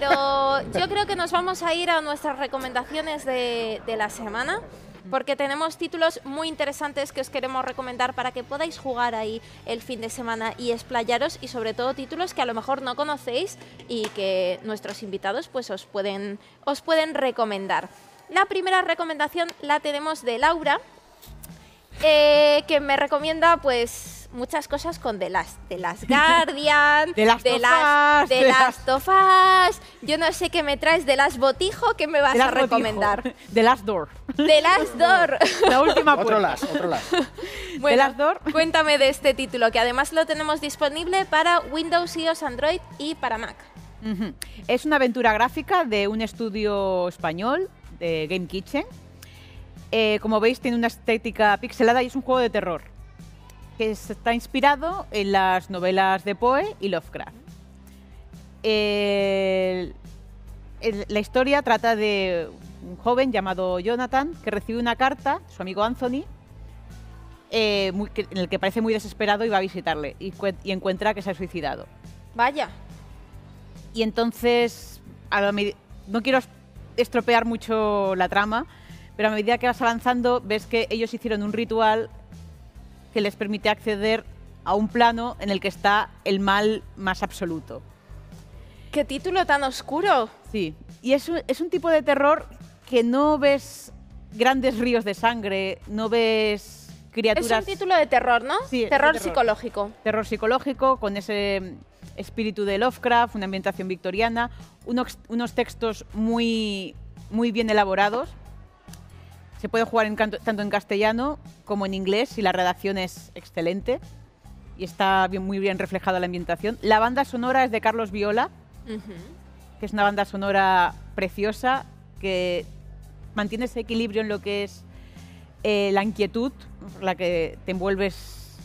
Pero yo creo que nos vamos a ir a nuestras recomendaciones de la semana, porque tenemos títulos muy interesantes que os queremos recomendar para que podáis jugar ahí el fin de semana y explayaros, y sobre todo títulos que a lo mejor no conocéis y que nuestros invitados pues os pueden recomendar. La primera recomendación la tenemos de Laura, que me recomienda pues muchas cosas con The Last Guardian, The Last of Us, yo no sé qué me traes, The Last Botijo, ¿qué me vas a recomendar? The Last Door. The Last Door. La última puerta. Otro Last. Bueno, The Last Door. Cuéntame de este título, que además lo tenemos disponible para Windows, iOS, Android y para Mac. Es una aventura gráfica de un estudio español, de Game Kitchen. Como veis, tiene una estética pixelada y es un juego de terror que está inspirado en las novelas de Poe y Lovecraft. La historia trata de un joven llamado Jonathan que recibe una carta de su amigo Anthony, en el que parece muy desesperado y va a visitarle y encuentra que se ha suicidado. Vaya. Y entonces, no quiero estropear mucho la trama, pero a medida que vas avanzando ves que ellos hicieron un ritual que les permite acceder a un plano en el que está el mal más absoluto. ¡Qué título tan oscuro! Sí, y es un tipo de terror que no ves grandes ríos de sangre, no ves criaturas... Es un título de terror, ¿no? Sí, terror psicológico. Terror psicológico, con ese espíritu de Lovecraft, una ambientación victoriana, unos textos muy, muy bien elaborados. Se puede jugar tanto en castellano como en inglés y la redacción es excelente y está muy bien reflejada la ambientación. La banda sonora es de Carlos Viola, que es una banda sonora preciosa que mantiene ese equilibrio en lo que es la inquietud, la que te envuelves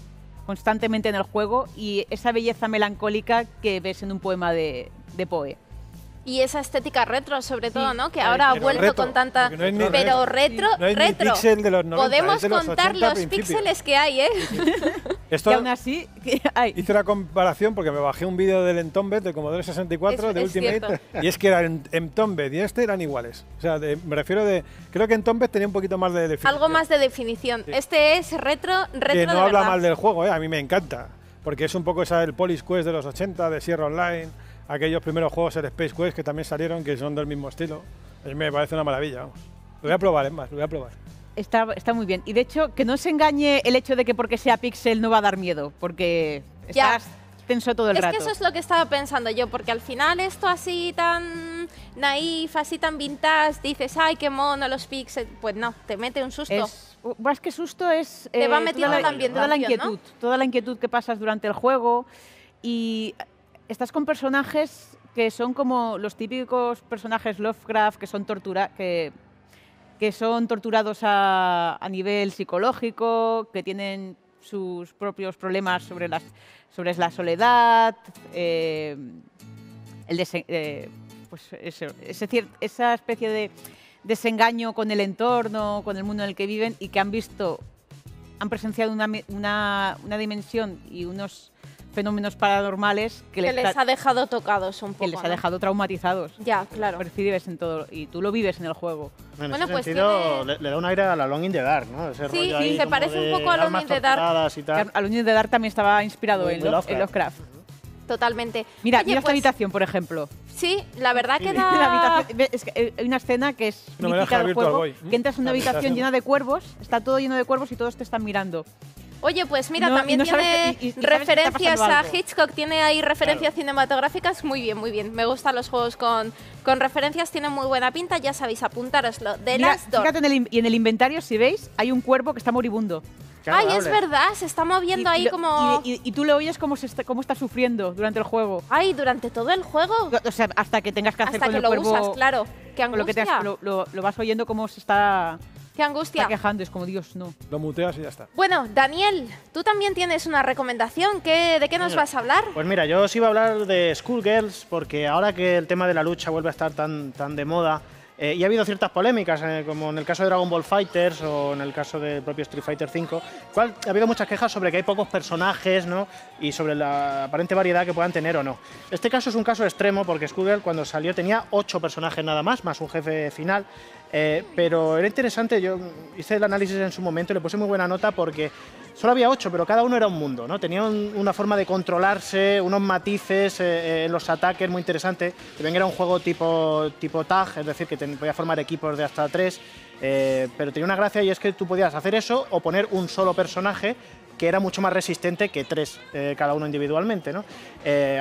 constantemente en el juego, y esa belleza melancólica que ves en un poema de Poe. Y esa estética retro, sobre todo, sí, ¿no? Que ahora ha vuelto retro, con tanta... No ni, pero retro, no retro. De los 90, podemos de los contar 80 los píxeles que hay, ¿eh? Sí, sí. Esto, y aún así, ¿qué hay? Hice la comparación porque me bajé un vídeo del Entombed, de Commodore 64, de Ultimate, cierto. Y es que era Entombed y este eran iguales. O sea, me refiero de... Creo que Entombed tenía un poquito más de definición. Algo más de definición. Sí. Este es retro que no de habla verdad. Mal del juego, ¿eh? A mí me encanta. Porque es un poco esa del Space Quest de los 80, de Sierra Online... Aquellos primeros juegos, el Space Quest, que también salieron, que son del mismo estilo. A mí me parece una maravilla, vamos. Lo voy a probar, es más, lo voy a probar. Está muy bien. Y de hecho, que no se engañe el hecho de que porque sea pixel no va a dar miedo, porque estás tenso todo el rato. Es que eso es lo que estaba pensando yo, porque al final esto así tan naif, así tan vintage, dices, ay, qué mono los pixels. Pues no, te mete un susto. Más que susto es... Te va metiendo la ambientación, ¿no? Toda la inquietud que pasas durante el juego y... Estás con personajes que son como los típicos personajes Lovecraft que son, torturados a nivel psicológico, que tienen sus propios problemas sobre la soledad, esa especie de desengaño con el entorno, con el mundo en el que viven y que han presenciado una dimensión y unos fenómenos paranormales que les ha dejado tocados un poco. Que les ha dejado traumatizados. Ya, claro. Percibes en todo y tú lo vives en el juego. Bueno, en ese sentido, pues le da un aire a la Long In The Dark, ¿no? Ese sí, rollo ahí se parece un poco a Long In The Dark. A Long In The Dark también estaba inspirado en Lovecraft. Totalmente. Mira, oye, mira esta habitación, por ejemplo. Sí, la verdad que da... Hay una escena que es mítica del juego, que entras en una habitación llena de cuervos, está todo lleno de cuervos y todos te están mirando. Oye, pues mira, también tiene referencias a Hitchcock, tiene ahí referencias cinematográficas, muy bien, muy bien. Me gustan los juegos con referencias, tienen muy buena pinta, ya sabéis, apuntároslo. The Last Door. Fíjate en el inventario, si veis, hay un cuervo que está moribundo. Ay, es verdad, se está moviendo ahí como... Y tú le oyes cómo está sufriendo durante el juego. Ay, ¿durante todo el juego? O sea, hasta que tengas que hacer con el cuervo... Hasta que lo usas, claro. Qué angustia. Lo vas oyendo cómo se está... ¡Qué angustia! Está quejando, es como Dios, no. Lo muteas y ya está. Bueno, Daniel, tú también tienes una recomendación. ¿De qué nos vas a hablar? Pues mira, yo os iba a hablar de Skullgirls, porque ahora que el tema de la lucha vuelve a estar tan de moda, Y ha habido ciertas polémicas, como en el caso de Dragon Ball Fighters o en el caso del propio Street Fighter V. Ha habido muchas quejas sobre que hay pocos personajes, ¿no? Y sobre la aparente variedad que puedan tener o no. Este caso es un caso extremo porque Skullgirls cuando salió tenía 8 personajes nada más, más un jefe final. Pero era interesante, yo hice el análisis en su momento y le puse muy buena nota porque solo había 8, pero cada uno era un mundo, ¿no? Tenía una forma de controlarse, unos matices en los ataques muy interesantes. También era un juego tipo tag, es decir, que podía formar equipos de hasta 3, pero tenía una gracia y es que tú podías hacer eso o poner un solo personaje que era mucho más resistente que 3, cada uno individualmente, ¿no?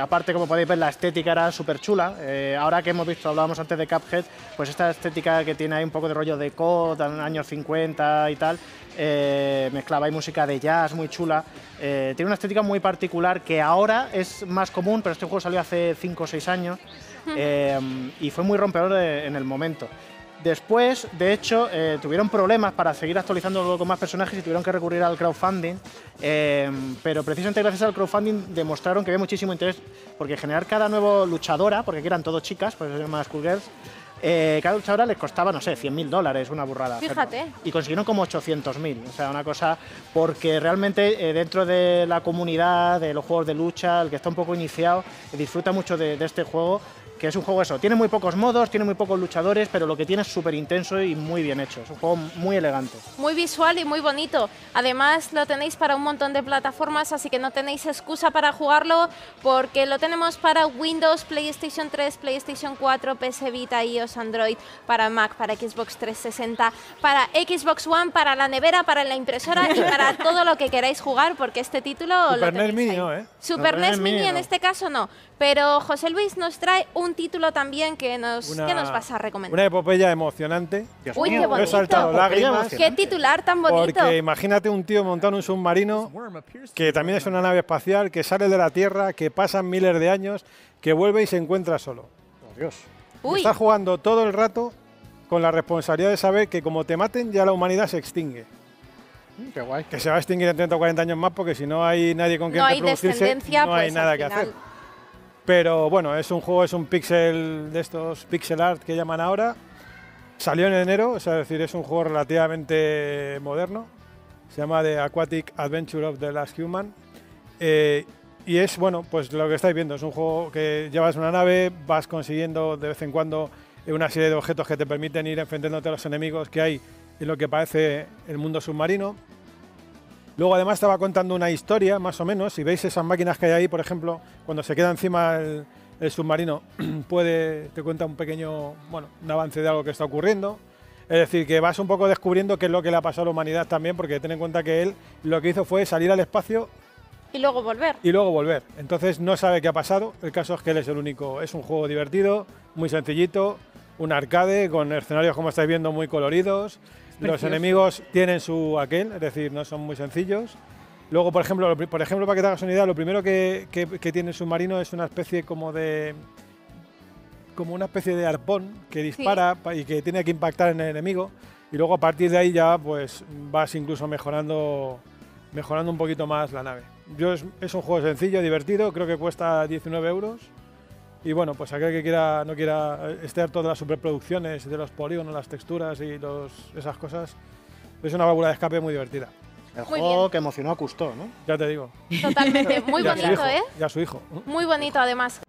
Aparte, como podéis ver, la estética era súper chula. Ahora que hemos visto, hablábamos antes de Cuphead, pues esta estética que tiene ahí un poco de rollo de COD, años 50 y tal, mezclaba ahí música de jazz muy chula. Tiene una estética muy particular que ahora es más común, pero este juego salió hace 5 o 6 años y fue muy rompedor en el momento. Después, de hecho, tuvieron problemas para seguir actualizándolo con más personajes y tuvieron que recurrir al crowdfunding, pero precisamente gracias al crowdfunding demostraron que había muchísimo interés, porque generar cada nueva luchadora, porque aquí eran todos chicas, por eso se llama Skullgirls, cada luchadora les costaba, no sé, $100.000, una burrada. Fíjate. Pero, y consiguieron como 800.000, o sea, una cosa, porque realmente dentro de la comunidad, de los juegos de lucha, el que está un poco iniciado, disfruta mucho de este juego, que es un juego eso, tiene muy pocos modos, tiene muy pocos luchadores, pero lo que tiene es súper intenso y muy bien hecho, es un juego muy elegante. Muy visual y muy bonito, además lo tenéis para un montón de plataformas, así que no tenéis excusa para jugarlo, porque lo tenemos para Windows, PlayStation 3, PlayStation 4, PS Vita, iOS, Android, para Mac, para Xbox 360, para Xbox One, para la nevera, para la impresora y para todo lo que queráis jugar, porque este título lo tenéis ahí. Super NES Mini en este caso no, pero José Luis nos trae un título también que nos vas a recomendar. Una epopeya emocionante. Uy, qué bonito. He saltado lágrimas. Qué titular tan bonito. Porque imagínate un tío montando un submarino, que también es una nave espacial, que sale de la Tierra, que pasan miles de años, que vuelve y se encuentra solo. Oh, Dios. Uy. Está jugando todo el rato con la responsabilidad de saber que como te maten ya la humanidad se extingue. Qué guay. Que se va a extinguir en 30 o 40 años más porque si no hay nadie con quien reproducirse, no hay nada que hacer. Pero bueno, es un juego, es un pixel de estos pixel art que llaman ahora. Salió en enero, o sea, es decir, es un juego relativamente moderno. Se llama The Aquatic Adventure of the Last Human. Y es, bueno, pues lo que estáis viendo, es un juego que llevas una nave, vas consiguiendo de vez en cuando una serie de objetos que te permiten ir enfrentándote a los enemigos que hay en lo que parece el mundo submarino. Luego, además, estaba contando una historia, más o menos. Si veis esas máquinas que hay ahí, por ejemplo, cuando se queda encima el submarino, te cuenta un pequeño, bueno, un avance de algo que está ocurriendo. Es decir, que vas un poco descubriendo qué es lo que le ha pasado a la humanidad también, porque ten en cuenta que él lo que hizo fue salir al espacio. Y luego volver. Y luego volver. Entonces, no sabe qué ha pasado. El caso es que él es el único. Es un juego divertido, muy sencillito, un arcade, con escenarios, como estáis viendo, muy coloridos. Los enemigos tienen su aquel, es decir, no son muy sencillos. Luego, por ejemplo, para que te hagas una idea, lo primero que tiene el submarino es una especie como una especie de arpón que dispara y que tiene que impactar en el enemigo. Y luego a partir de ahí ya pues vas incluso mejorando un poquito más la nave. Es un juego sencillo, divertido, creo que cuesta 19€. Y bueno, pues aquel que no quiera esté harto de las superproducciones, de los polígonos, las texturas y esas cosas, es una válvula de escape muy divertida. El juego que emocionó a Cousteau, ¿no? Ya te digo. Totalmente, muy bonito, ¿eh? Y a su hijo. Muy bonito, además.